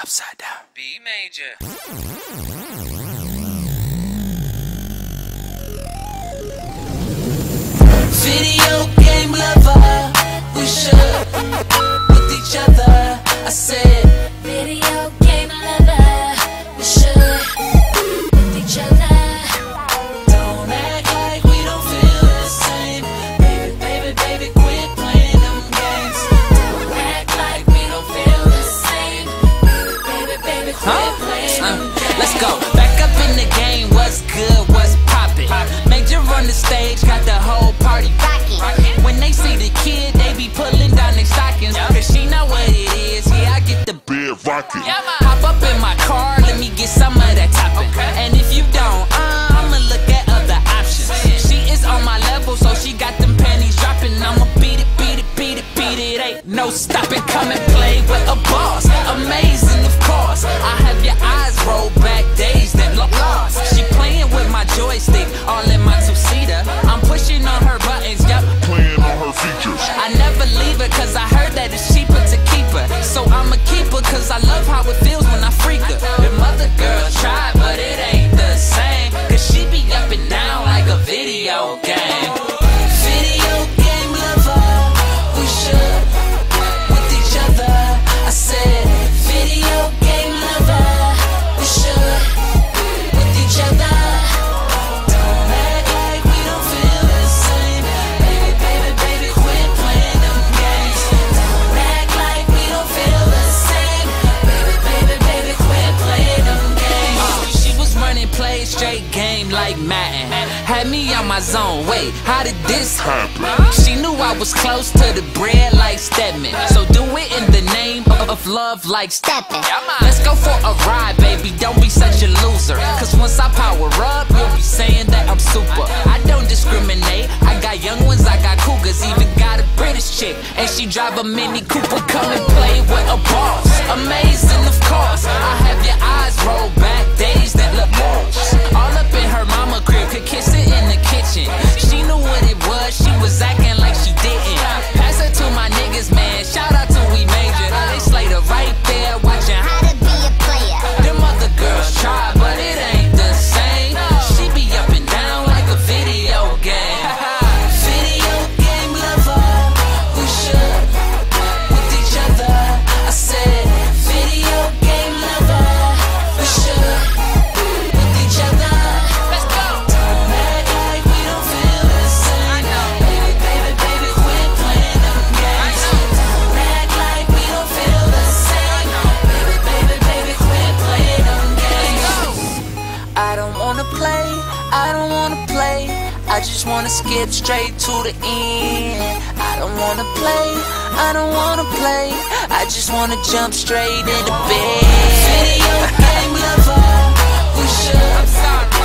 Upside down. B major. Video game lover, we should with each other. I said, video game lover, we should with each other. Don't act like we don't feel the same. Baby, baby, baby, quit playing them games. Don't act like we don't feel the same. Baby, baby, baby, quit playing them games. Let's go, back up in the game. What's good, what's poppin'? Major on the stage, got the whole party. When they see the kid, they be pulling down their stockings. Cause she know what it is, yeah, I get the bed rocking. Hop up in my car, let me get some of that topping. And if you don't, I'ma look at other options. She is on my level, so she got them panties dropping. I'ma beat it, beat it, beat it, beat it, ain't no stopping. Come and play with a boss, amazing of course. I have your eyes roll back, days that look lost. She playing with my joystick, all in my two-seater. I'm pushing on her buttons, yup. I never leave her, cause I heard that it's cheaper to keep her. So I'ma keep her, cause I love how it feels when I freak her. Them other girls try, but it ain't the same. Cause she be up and down like a video game. Video game lover, we should with each other. I said, video game lover, we should with each other. Had me on my zone, wait, how did this happen? She knew I was close to the bread like Stedman. So do it in the name of love like Steppin'. Let's go for a ride, baby, don't be such a loser. Cause once I power up, you'll be saying that I'm super. I don't discriminate, I got young ones, I got cougars. Even got a British chick, and she drive a Mini Cooper. Come and play with a boss, amazing of course. I have your eyes roll back, days that look lost. All up in her mama crib, could kiss it in the kitchen. She knew what it was, she was acting like she didn't. Pass her to my niggas, man, shout out to We Major. They slayed her right there, watching how to be a player. Them other girls try, but it ain't the same. She be up and down like a video game. Video game lover, we should with each other. I said, video game lover, we should with each other. I just wanna skip straight to the end. I don't wanna play, I don't wanna play. I just wanna jump straight into bed. Video game lover, we should.